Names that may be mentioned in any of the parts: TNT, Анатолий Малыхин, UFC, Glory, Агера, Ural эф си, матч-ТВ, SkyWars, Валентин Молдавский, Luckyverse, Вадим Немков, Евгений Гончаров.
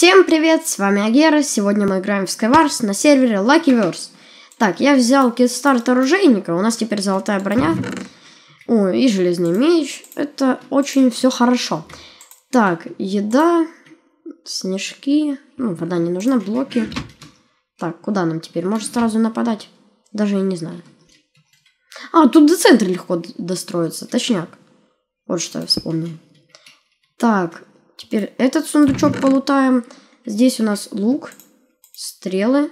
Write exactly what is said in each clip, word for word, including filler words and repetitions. Всем привет, с вами Агера. Сегодня мы играем в SkyWars на сервере Luckyverse. Так, я взял китстарт оружейника, у нас теперь золотая броня. О, и железный меч, это очень все хорошо. Так, еда, снежки, ну, вода не нужна, блоки. Так, куда нам теперь? Может сразу нападать? Даже я не знаю. А, тут до центра легко достроится, точняк. Вот что я вспомнил. Так, теперь этот сундучок полутаем. Здесь у нас лук, стрелы,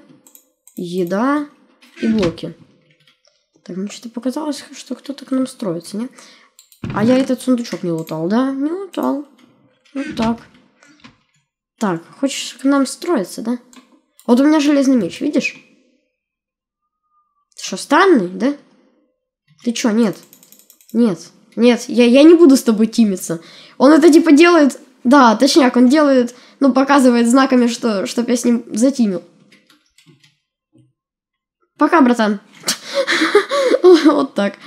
еда и блоки. Так, мне что-то показалось, что кто-то к нам строится, не? А я этот сундучок не лутал, да? Не лутал. Вот так. Так, хочешь к нам строиться, да? Вот у меня железный меч, видишь? Ты что, странный, да? Ты чё, нет? Нет. Нет, я, я не буду с тобой тимиться. Он это типа делает... Да, точняк, он делает, ну, показывает знаками, что, чтоб я с ним затимил. Пока, братан. Вот так.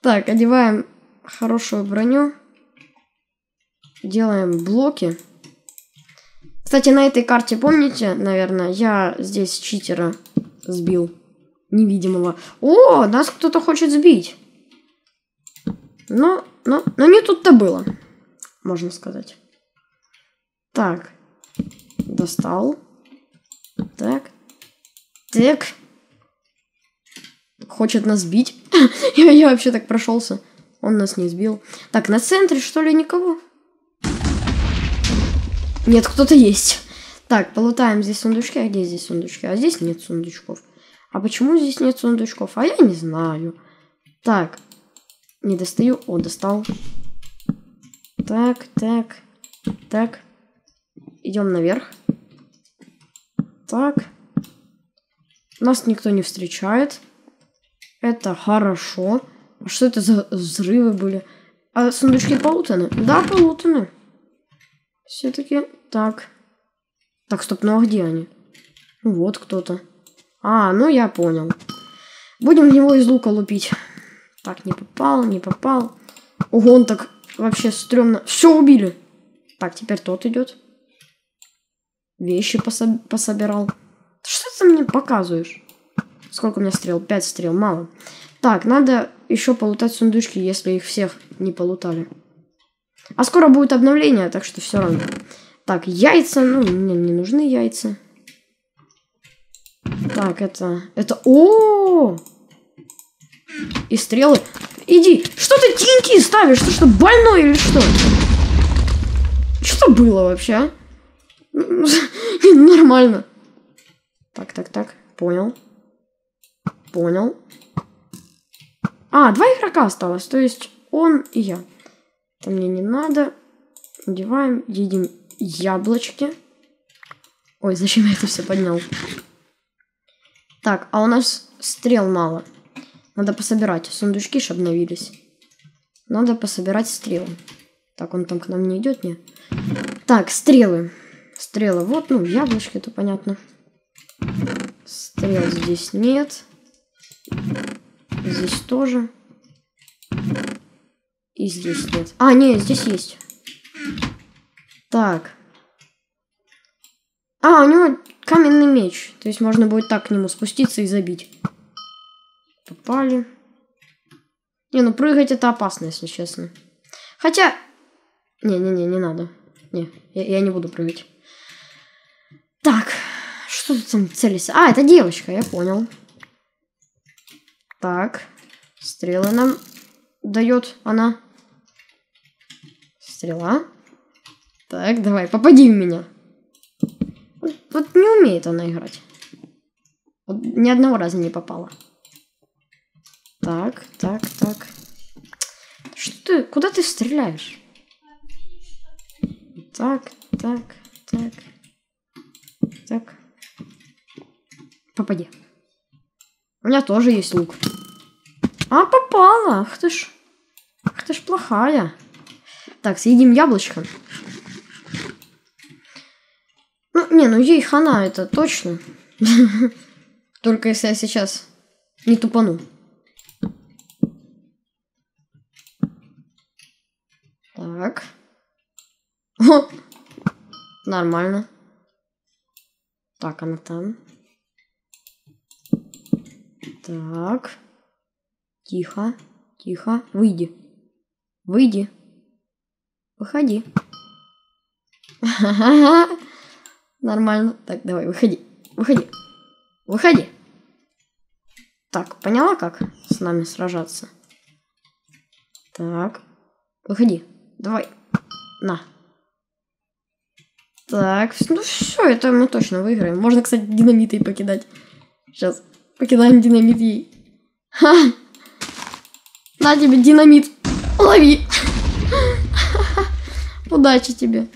Так, одеваем хорошую броню. Делаем блоки. Кстати, на этой карте, помните, наверное, я здесь читера сбил. Невидимого. О, нас кто-то хочет сбить. Но, но, но не тут-то было, можно сказать. Так, достал. Так, так. Хочет нас бить. я, я вообще так прошелся. Он нас не сбил. Так, на центре, что ли, никого? Нет, кто-то есть. Так, полутаем здесь сундучки. А где здесь сундучки? А здесь нет сундучков. А почему здесь нет сундучков? А я не знаю. Так, не достаю. О, достал. Так, так, так. Идем наверх. Так. Нас никто не встречает. Это хорошо. А что это за взрывы были? А сундучки полутаны? Да, полутаны. Все-таки так. Так, стоп, ну а где они? Вот кто-то. А, ну я понял. Будем в него из лука лупить. Так, не попал, не попал. Ого, он так вообще стрёмно. Все убили. Так, теперь тот идет. Вещи пособ... пособирал. Что ты мне показываешь? Сколько у меня стрел? Пять стрел, мало. Так, надо еще полутать сундучки, если их всех не полутали. А скоро будет обновление, так что все равно. Так, яйца. Ну, мне не нужны яйца. Так, это... Это... О! И стрелы. Иди! Что ты тиньки ставишь? Ты что, больной или что? Что было вообще, а? Нормально. Так, так, так. Понял. Понял. А, два игрока осталось. То есть он и я. Это мне не надо. Надеваем. Едим яблочки. Ой, зачем я это все поднял? Так, а у нас стрел мало. Надо пособирать. Сундучки ж обновились. Надо пособирать стрелы. Так, он там к нам не идет, не? Так, стрелы. Стрелы, вот, ну, яблочки, это понятно. Стрел здесь нет. Здесь тоже. И здесь нет. А, нет, здесь есть. Так. А, у него каменный меч. То есть можно будет так к нему спуститься и забить. Попали. Не, ну прыгать это опасно, если честно. Хотя... Не-не-не, не надо. Не, я, я не буду прыгать. Так, что тут там целится? А, это девочка, я понял. Так, стрелы нам дает она. Стрела. Так, давай, попади в меня. Вот, вот не умеет она играть. Вот ни одного раза не попала. Так, так, так. Что ты, куда ты стреляешь? Так, так, так. Так. Попади. У меня тоже есть лук. А, попала. Ах ты ж. Ах ты ж плохая. Так, съедим яблочко. Ну, не, ну ей хана, это точно. Только если я сейчас не тупану. Так. Нормально. Так, она там. Так. Тихо. Тихо. Выйди. Выйди. Выходи. Нормально. Так, давай, выходи. Выходи. Выходи. Так, поняла, как с нами сражаться? Так. Выходи. Давай. На. Так, ну все, это мы точно выиграем. Можно, кстати, динамиты покидать. Сейчас. Покидаем динамит ей. Ха! На тебе динамит. Лови. Удачи тебе.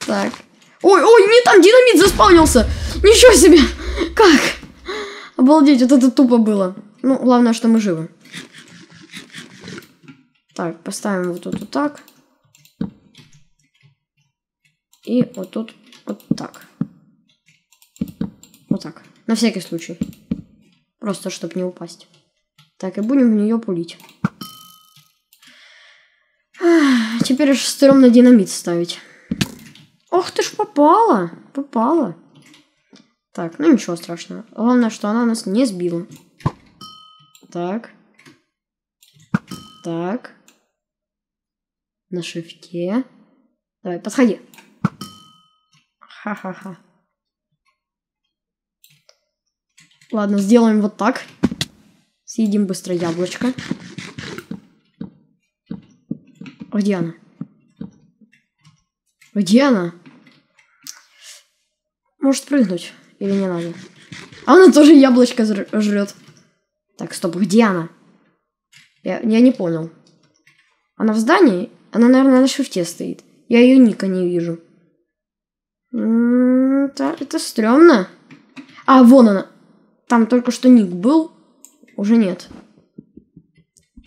Так. Ой, ой, не там динамит заспаунился. Ничего себе. Как? Обалдеть, вот это тупо было. Ну, главное, что мы живы. Так, поставим вот тут вот так. И вот тут вот так. Вот так. На всякий случай. Просто, чтобы не упасть. Так, и будем в нее пулить. Теперь уж стрёмно динамит ставить. Ох ты ж, попала. Попала. Так, ну ничего страшного. Главное, что она нас не сбила. Так. Так. На шифте. Давай, подходи. Ха-ха-ха. Ладно, сделаем вот так. Съедим быстро яблочко. Где она? Где она? Может прыгнуть? Или не надо? А она тоже яблочко жрет. Так, стоп, где она? Я, я не понял. Она в здании? Она, наверное, на шифте стоит. Я ее ника не вижу. М-м-м, это, это стрёмно. А, вон она. Там только что ник был. Уже нет.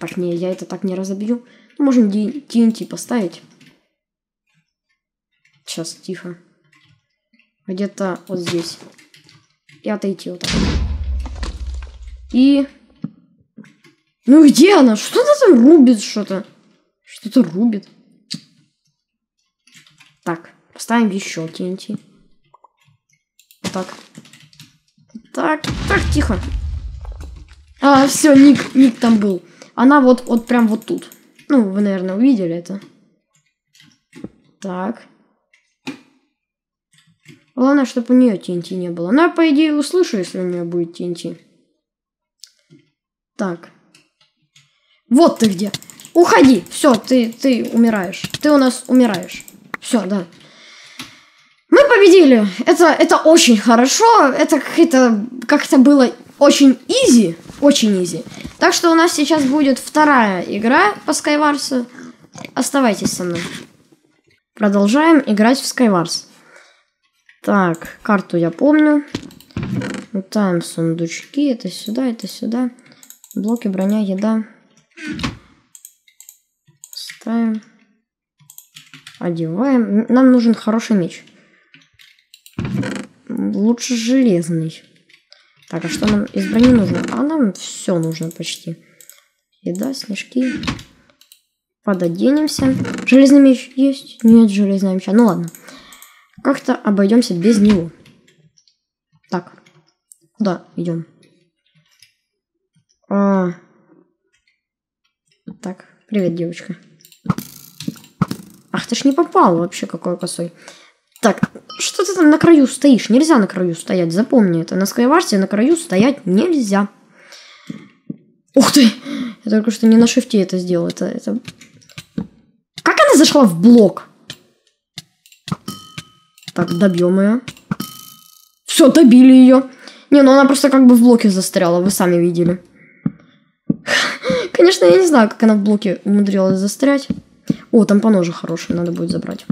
Так, не, я это так не разобью. Можем ти эн ти поставить. Сейчас, тихо. Где-то вот здесь. И отойти вот так. И... Ну где она? Что-то там рубит что-то. Что-то рубит. Так, поставим еще ти эн ти. Вот так. Так, так, тихо. А, все, ник, ник там был. Она вот, вот прям вот тут. Ну, вы, наверное, увидели это. Так. Главное, чтобы у нее ти эн ти не было. Но я, по идее, услышу, если у нее будет ти эн ти. Так. Вот ты где. Уходи. Все, ты, ты умираешь. Ты у нас умираешь. Все, да. Мы победили. Это, это очень хорошо. Это как-то как-то было очень изи. Очень изи. Так что у нас сейчас будет вторая игра по SkyWars. Оставайтесь со мной. Продолжаем играть в SkyWars. Так, карту я помню. Лутаем сундучки. Это сюда, это сюда. Блоки, броня, еда. Ставим. Одеваем. Нам нужен хороший меч. Лучше железный. Так, а что нам из брони нужно? А нам все нужно почти. Еда, снежки. Пододенемся. Железный меч есть? Нет железного меча. Ну ладно. Как-то обойдемся без него. Так. Куда идем? А... Так, привет, девочка. Ах, ты ж не попал вообще, какой косой. Так, что ты там на краю стоишь? Нельзя на краю стоять, запомни это. На SkyWars на краю стоять нельзя. Ух ты! Я только что не на шифте это сделал. Это, это... Как она зашла в блок? Так, добьем ее. Все, добили ее. Не, ну она просто как бы в блоке застряла, вы сами видели. Конечно, я не знаю, как она в блоке умудрилась застрять. О, там поножи хорошие, надо будет забрать.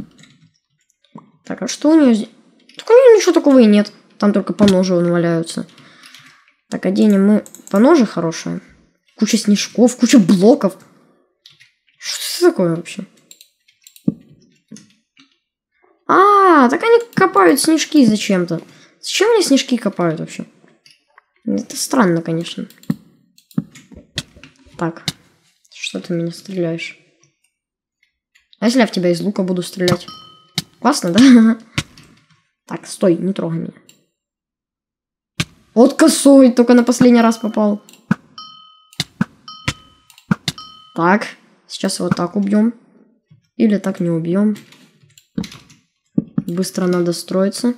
Так, а что у нее здесь? Так у нее ничего такого и нет. Там только поножи вон валяются. Так, оденем мы поножи хорошие. Куча снежков, куча блоков. Что это такое вообще? А, так они копают снежки зачем-то. Зачем они снежки копают вообще? Это странно, конечно. Так, что ты меня стреляешь? А если я в тебя из лука буду стрелять? Классно, да? Так, стой, не трогай меня. Вот косой, только на последний раз попал. Так, сейчас вот так убьем. Или так не убьем. Быстро надо строиться.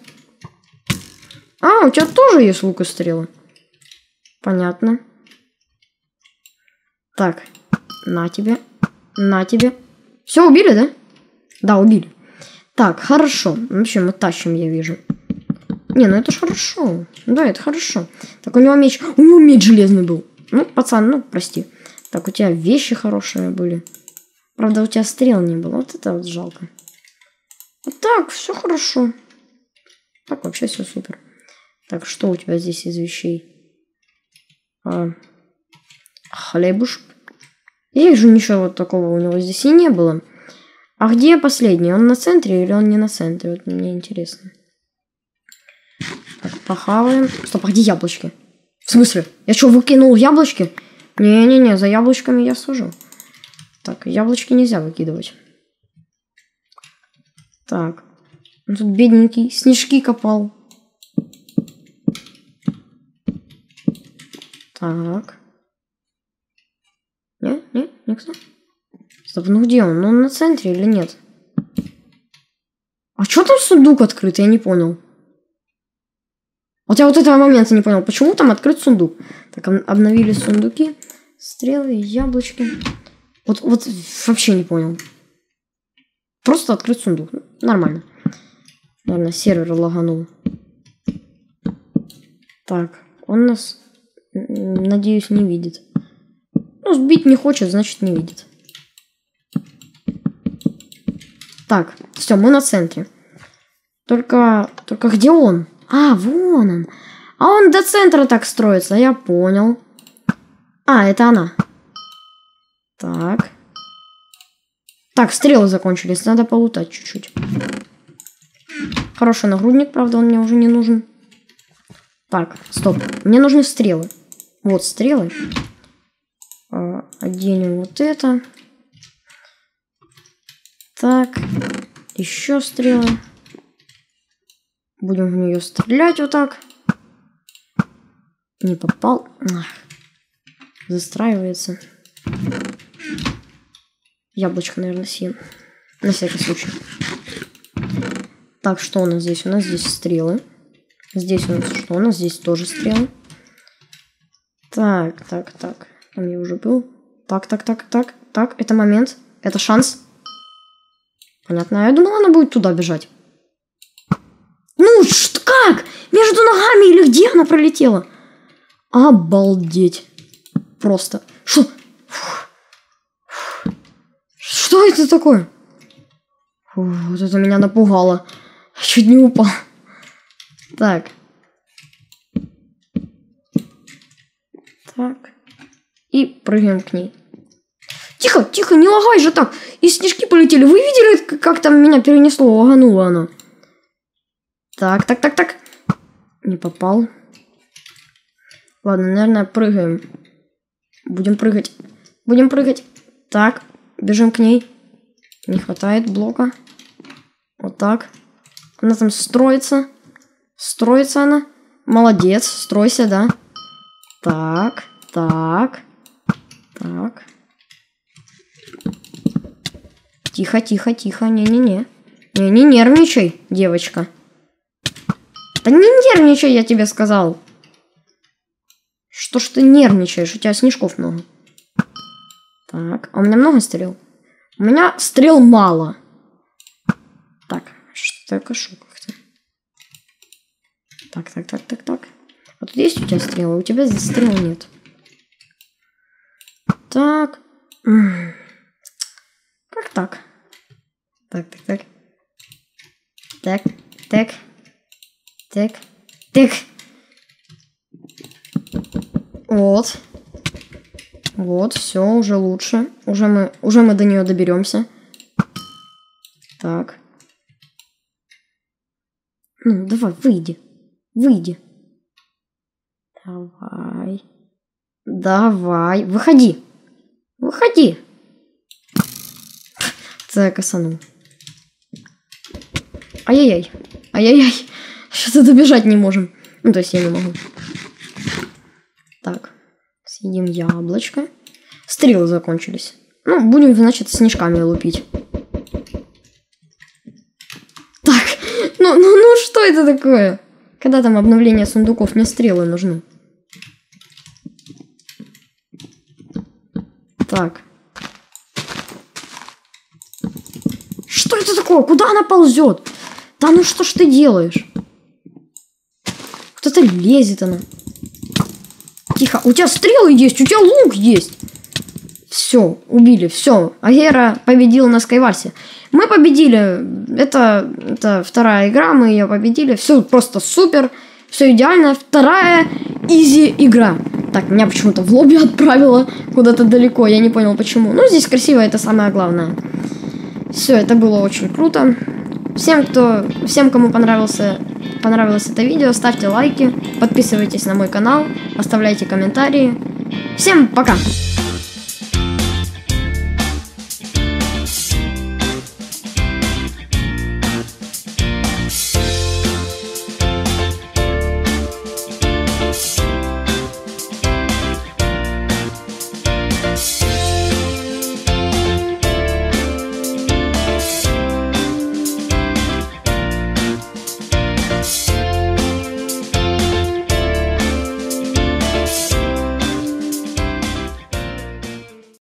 А, у тебя тоже есть лук и стрелы. Понятно. Так, на тебе, на тебе. Все, убили, да? Да, убили. Так, хорошо. Вообще, мы тащим, я вижу. Не, ну это ж хорошо. Да, это хорошо. Так, у него меч... У него меч железный был. Ну, пацан, ну, прости. Так, у тебя вещи хорошие были. Правда, у тебя стрел не было. Вот это вот жалко. Вот так, все хорошо. Так, вообще все супер. Так, что у тебя здесь из вещей? А, хлебушек. Я вижу, ничего вот такого у него здесь и не было. А где последний? Он на центре или он не на центре? Вот мне интересно. Так, похаваем. Стоп, а где яблочки? В смысле? Я что, выкинул яблочки? Не-не-не, за яблочками я сужу. Так, яблочки нельзя выкидывать. Так. Он тут бедненький. Снежки копал. Так. Не, не, никто. Стоп, ну где он? Он на центре или нет? А что там сундук открыт? Я не понял. Вот я вот этого момента не понял, почему там открыт сундук. Так, обновили сундуки, стрелы, яблочки. Вот, вот вообще не понял. Просто открыт сундук. Нормально. Наверное, сервер лаганул. Так, он нас, надеюсь, не видит. Ну, сбить не хочет, значит, не видит. Так, все, мы на центре. Только, только где он? А, вон он. А он до центра так строится, я понял. А, это она. Так. Так, стрелы закончились, надо полутать чуть-чуть. Хороший нагрудник, правда, он мне уже не нужен. Так, стоп. Мне нужны стрелы. Вот стрелы. Оденем вот это. Так. Еще стрелы. Будем в нее стрелять вот так. Не попал. Ах. Застраивается. Яблочко, наверное, съем. На всякий случай. Так, что у нас здесь? У нас здесь стрелы. Здесь у нас что? У нас здесь тоже стрелы. Так, так, так. Там я уже был. Так, так, так, так, так. Это момент. Это шанс. Понятно. Я думала, она будет туда бежать. Ну, что, как? Между ногами или где она пролетела? Обалдеть. Просто. Что? Фух. Фух. Что это такое? Фух, вот это меня напугало. Чуть не упал. Так. Так. И прыгаем к ней. Тихо, тихо, не лагай же так. И снежки полетели. Вы видели, как там меня перенесло? Лагануло оно. Так, так, так, так. Не попал. Ладно, наверное, прыгаем. Будем прыгать. Будем прыгать. Так, бежим к ней. Не хватает блока. Вот так. Она там строится. Строится она. Молодец, стройся, да. Так, так. Так. Тихо, тихо, тихо. Не-не-не. Не, не нервничай, девочка. Да не нервничай, я тебе сказал. Что ж ты нервничаешь? У тебя снежков много. Так, а у меня много стрел? У меня стрел мало. Так, что я кашу как-то. Так, так, так, так, так. А тут есть у тебя стрелы? У тебя здесь стрел нет. Так. Как так? Так, так, так. Так, так. Так, так. Вот. Вот, все, уже лучше. Уже мы, уже мы до нее доберемся. Так. Ну, давай, выйди. Выйди. Давай. Давай. Выходи. Выходи. Так, косанул. Ай-яй-яй. Ай-яй-яй. Сейчас добежать не можем. Ну, то есть я не могу. Съедим яблочко. Стрелы закончились. Ну, будем, значит, снежками лупить. Так, ну, ну, ну что это такое? Когда там обновление сундуков? Мне стрелы нужны. Так. Что это такое? Куда она ползет? Да ну что ж ты делаешь? Кто-то лезет она. Тихо. У тебя стрелы есть, у тебя лук есть. Все, убили, все. Агера победил на SkyWars. Мы победили. Это, это вторая игра, мы ее победили. Все просто супер. Все идеально. Вторая изи игра. Так, меня почему-то в лобби отправило куда-то далеко. Я не понял, почему. Ну, здесь красиво, это самое главное. Все, это было очень круто. Всем, кто, всем, кому понравился, понравилось это видео, ставьте лайки, подписывайтесь на мой канал, оставляйте комментарии. Всем пока!